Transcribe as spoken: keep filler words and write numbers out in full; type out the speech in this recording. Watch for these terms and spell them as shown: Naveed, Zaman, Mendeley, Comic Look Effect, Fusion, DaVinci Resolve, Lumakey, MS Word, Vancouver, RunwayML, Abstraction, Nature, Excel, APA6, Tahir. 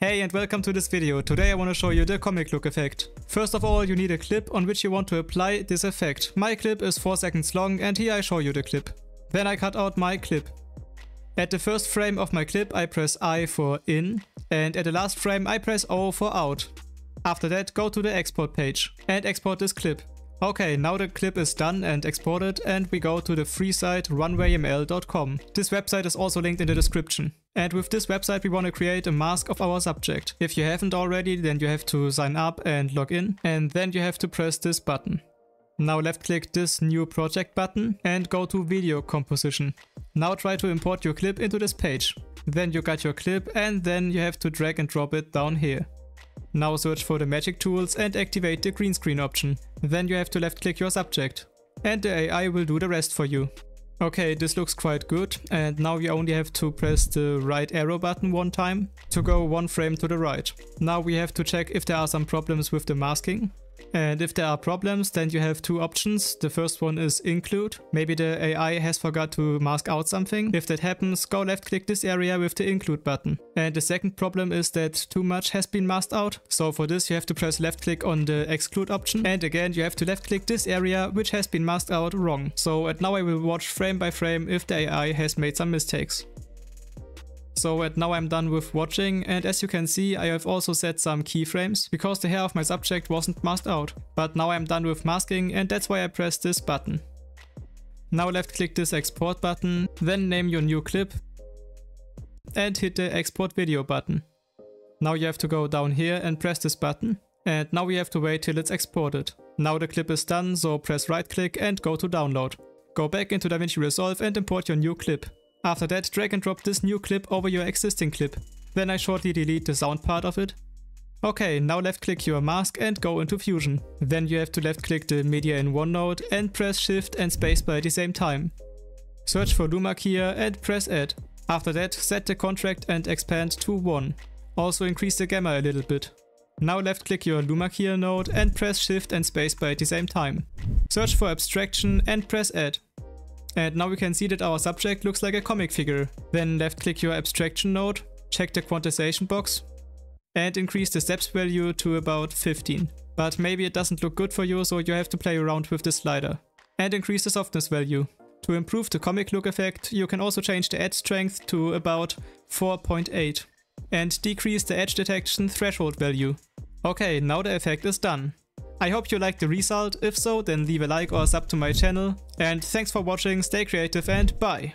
Hey and welcome to this video. Today I want to show you the comic look effect. First of all, you need a clip on which you want to apply this effect. My clip is four seconds long and here I show you the clip. Then I cut out my clip. At the first frame of my clip I press I for in and at the last frame I press O for out. After that go to the export page and export this clip. Okay, now the clip is done and exported and we go to the free site runway M L dot com. This website is also linked in the description. And with this website we want to create a mask of our subject. If you haven't already, then you have to sign up and log in, and then you have to press this button. Now left click this new project button and go to video composition. Now try to import your clip into this page. Then you got your clip and then you have to drag and drop it down here. Now search for the magic tools and activate the green screen option. Then you have to left click your subject and the A I will do the rest for you. Okay, this looks quite good and now we only have to press the right arrow button one time to go one frame to the right. Now we have to check if there are some problems with the masking, and if there are problems then you have two options. The first one is include. Maybe the A I has forgot to mask out something. If that happens, go left click this area with the include button. And the second problem is that too much has been masked out. So for this you have to press left click on the exclude option, and again you have to left click this area which has been masked out wrong. So and now I will watch frame by frame if the A I has made some mistakes. So and now I'm done with watching, and as you can see I have also set some keyframes because the hair of my subject wasn't masked out. But now I'm done with masking and that's why I pressed this button. Now left click this export button, then name your new clip and hit the export video button. Now you have to go down here and press this button, and now we have to wait till it's exported. Now the clip is done, so press right click and go to download. Go back into DaVinci Resolve and import your new clip. After that, drag and drop this new clip over your existing clip. Then I shortly delete the sound part of it. Okay, now left click your mask and go into Fusion. Then you have to left click the media in OneNote and press shift and spacebar at the same time. Search for Lumakey and press add. After that, set the contract and expand to one. Also increase the gamma a little bit. Now left click your Lumakey node and press shift and spacebar at the same time. Search for abstraction and press add. And now we can see that our subject looks like a comic figure. Then left click your abstraction node, check the quantization box and increase the steps value to about fifteen. But maybe it doesn't look good for you, so you have to play around with the slider. And increase the softness value. To improve the comic look effect, you can also change the edge strength to about four point eight. And decrease the edge detection threshold value. Okay, now the effect is done. I hope you liked the result. If so, then leave a like or sub to my channel. And thanks for watching, stay creative and bye!